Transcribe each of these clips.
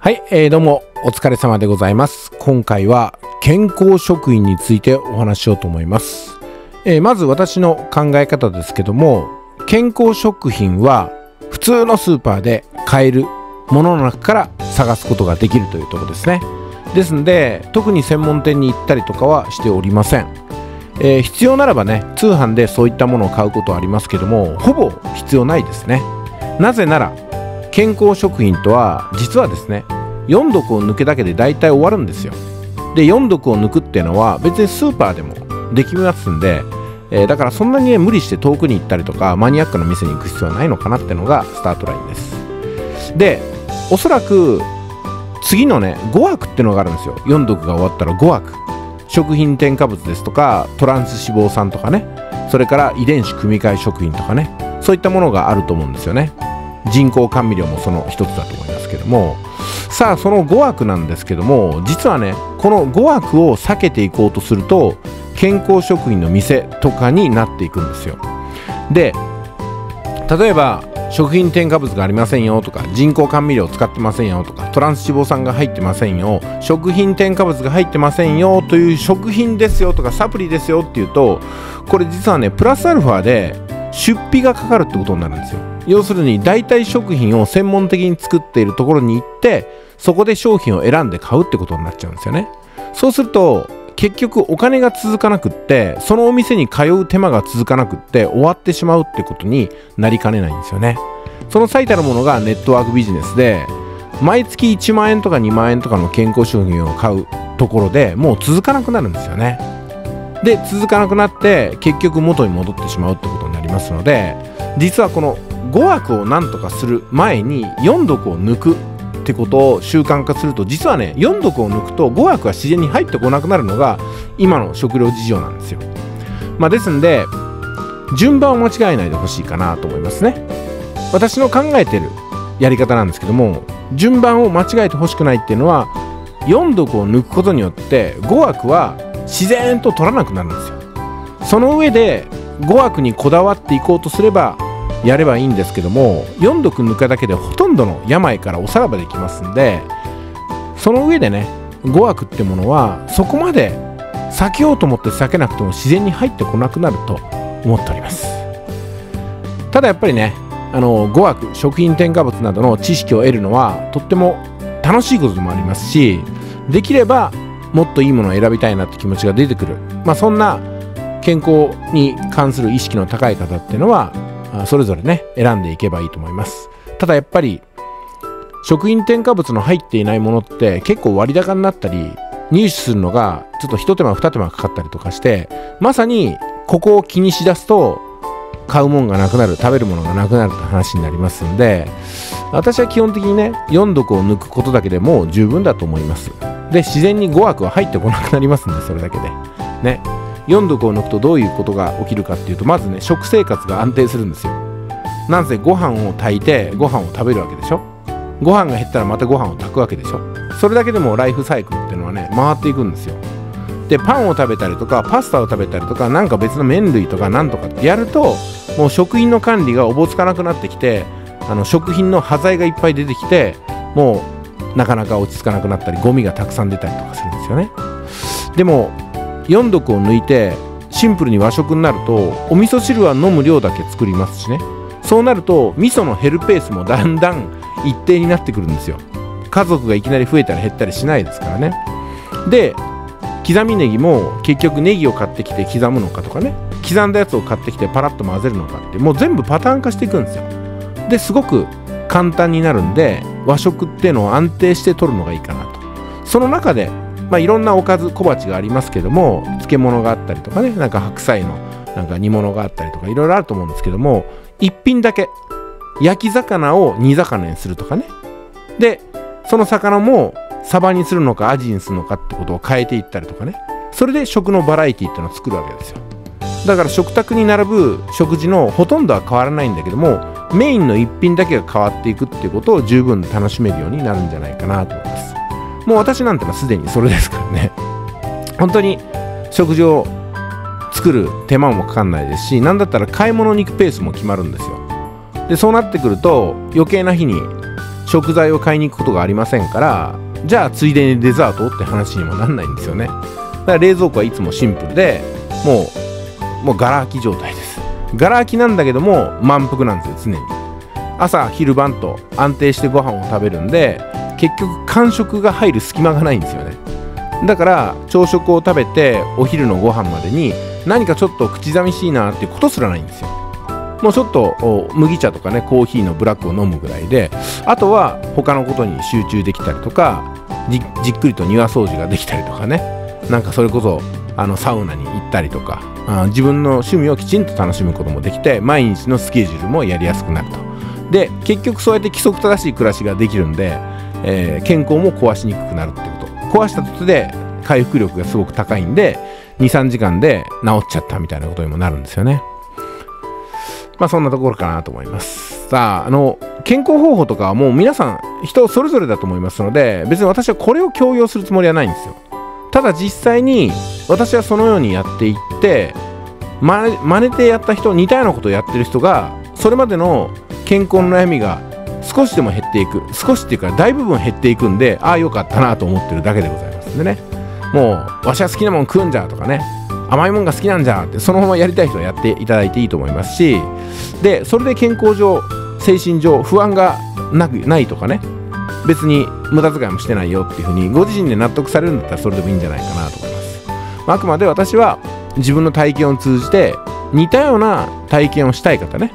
はい、どうもお疲れ様でございます。今回は健康食品についてお話しようと思います。まず私の考え方ですけども、健康食品は普通のスーパーで買えるものの中から探すことができるというところですね。ですので特に専門店に行ったりとかはしておりません。必要ならばね、通販でそういったものを買うことはありますけども、ほぼ必要ないですね。なぜなら健康食品とは実はですね、4毒を抜けだけで大体終わるんですよ。で、4毒を抜くっていうのは別にスーパーでもできますんで、だからそんなにね、無理して遠くに行ったりとかマニアックな店に行く必要はないのかなってのがスタートラインです。で、おそらく次のね5枠っていうのがあるんですよ。4毒が終わったら5枠、食品添加物ですとかトランス脂肪酸とかね、それから遺伝子組み換え食品とかね、そういったものがあると思うんですよね。人工甘味料もその一つだと思いますけども、さあその5枠なんですけども、実はねこの5枠を避けていこうとすると健康食品の店とかになっていくんですよ。で、例えば食品添加物がありませんよとか、人工甘味料を使ってませんよとか、トランス脂肪酸が入ってませんよ、食品添加物が入ってませんよという、食品ですよとかサプリですよっていうと、これ実はねプラスアルファで出費がかかるってことになるんですよ。要するに代替食品を専門的に作っているところに行って、そこで商品を選んで買うってことになっちゃうんですよね。そうすると結局お金が続かなくって、そのお店に通う手間が続かなくって終わってしまうってことになりかねないんですよね。その最たるものがネットワークビジネスで、毎月1万円とか2万円とかの健康食品を買うところでもう続かなくなるんですよね。で、続かなくなって結局元に戻ってしまうってことになりますので、実はこの5枠をなんとかする前に4毒を抜くってことを習慣化すると、実はね4毒を抜くと5枠は自然に入ってこなくなるのが今の食料事情なんですよ。まあ、ですんで順番を間違えないでほしいかなと思いますね。私の考えてるやり方なんですけども、順番を間違えてほしくないっていうのは、4毒を抜くことによって5枠は自然と取らなくなるんですよ。その上で5枠にこだわっていこうとすればやればいいんですけども、4毒抜くだけでほとんどの病からおさらばできますんで、その上でね5枠ってものはそこまで避けようと思って避けなくても自然に入ってこなくなると思っております。ただやっぱりね、5枠食品添加物などの知識を得るのはとっても楽しいことでもありますし、できればもっといいものを選びたいなって気持ちが出てくる、まあ、そんな健康に関する意識の高い方っていうのはそれぞれね選んでいけばいいと思います。ただやっぱり食品添加物の入っていないものって結構割高になったり、入手するのがちょっと一手間二手間かかったりとかして、まさにここを気にしだすと買うもんがなくなる、食べるものがなくなるって話になりますんで、私は基本的にね4毒を抜くことだけでもう十分だと思います。で、自然に5枠は入ってこなくなりますんで、それだけでね。4毒を抜くとどういうことが起きるかっていうと、まずね食生活が安定するんですよ。なんせご飯を炊いてご飯を食べるわけでしょ。ご飯が減ったらまたご飯を炊くわけでしょ。それだけでもライフサイクルっていうのはね回っていくんですよ。で、パンを食べたりとかパスタを食べたりとか、なんか別の麺類とかなんとかってやると、もう食品の管理がおぼつかなくなってきて、食品の端材がいっぱい出てきて、もうなかなか落ち着かなくなったり、ゴミがたくさん出たりとかするんですよね。でも4毒を抜いてシンプルに和食になると、お味噌汁は飲む量だけ作りますしね。そうなると味噌の減るペースもだんだん一定になってくるんですよ。家族がいきなり増えたり減ったりしないですからね。で、刻みネギも結局ネギを買ってきて刻むのかとかね、刻んだやつを買ってきてパラッと混ぜるのかって、もう全部パターン化していくんですよ。ですごく簡単になるんで、和食っていうのを安定して取るのがいいかなと。その中でまあ、いろんなおかず小鉢がありますけども、漬物があったりとかね、なんか白菜のなんか煮物があったりとかいろいろあると思うんですけども、一品だけ焼き魚を煮魚にするとかね。で、その魚もサバにするのかアジにするのかってことを変えていったりとかね。それで食のバラエティっていうのを作るわけですよ。だから食卓に並ぶ食事のほとんどは変わらないんだけども、メインの一品だけが変わっていくっていうことを十分楽しめるようになるんじゃないかなと思います。もう私なんてのはすでにそれですからね。本当に食事を作る手間もかかんないですし、なんだったら買い物に行くペースも決まるんですよ。で、そうなってくると余計な日に食材を買いに行くことがありませんから、じゃあついでにデザートをって話にもなんないんですよね。だから冷蔵庫はいつもシンプルで、もうガラ空き状態です。ガラ空きなんだけども満腹なんですよ、常に。朝昼晩と安定してご飯を食べるんで、結局間食が入る隙間がないんですよね。だから朝食を食べてお昼のご飯までに何かちょっと口寂しいなっていうことすらないんですよ。もうちょっと麦茶とかね、コーヒーのブラックを飲むぐらいで、あとは他のことに集中できたりとか、 じっくりと庭掃除ができたりとかね、なんかそれこそサウナに行ったりとか、自分の趣味をきちんと楽しむこともできて、毎日のスケジュールもやりやすくなると。で結局そうやって規則正しい暮らしができるんで、健康も壊しにくくなるってこと。壊したことで回復力がすごく高いんで、 2,3 時間で治っちゃったみたいなことにもなるんですよね。まあそんなところかなと思います。さあ、健康方法とかはもう皆さん人それぞれだと思いますので、別に私はこれを強要するつもりはないんですよ。ただ実際に私はそのようにやっていって、真似てやった人、似たようなことをやってる人が、それまでの健康の悩みが少しでも減っていく、少しっていうか大部分減っていくんで、ああよかったなと思ってるだけでございますんでね。もうわしは好きなもん食うんじゃとかね、甘いもんが好きなんじゃってそのままやりたい人はやっていただいていいと思いますし、でそれで健康上精神上不安がないとかね、別に無駄遣いもしてないよっていうふうにご自身で納得されるんだったらそれでもいいんじゃないかなと思います。あくまで私は自分の体験を通じて似たような体験をしたい方ね、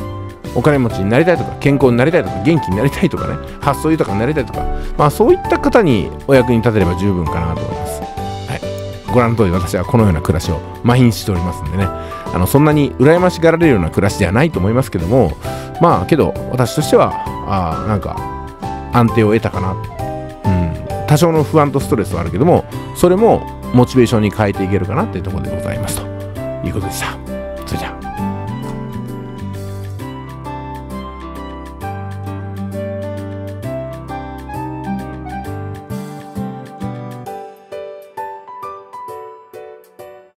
お金持ちになりたいとか、健康になりたいとか、元気になりたいとかね、発想豊かになりたいとか、まあそういった方にお役に立てれば十分かなと思います。はい、ご覧の通り私はこのような暮らしを毎日しておりますんでね、そんなに羨ましがられるような暮らしではないと思いますけども、まあけど私としてはなんか安定を得たかな、うん、多少の不安とストレスはあるけども、それもモチベーションに変えていけるかなっていうところでございますということでした。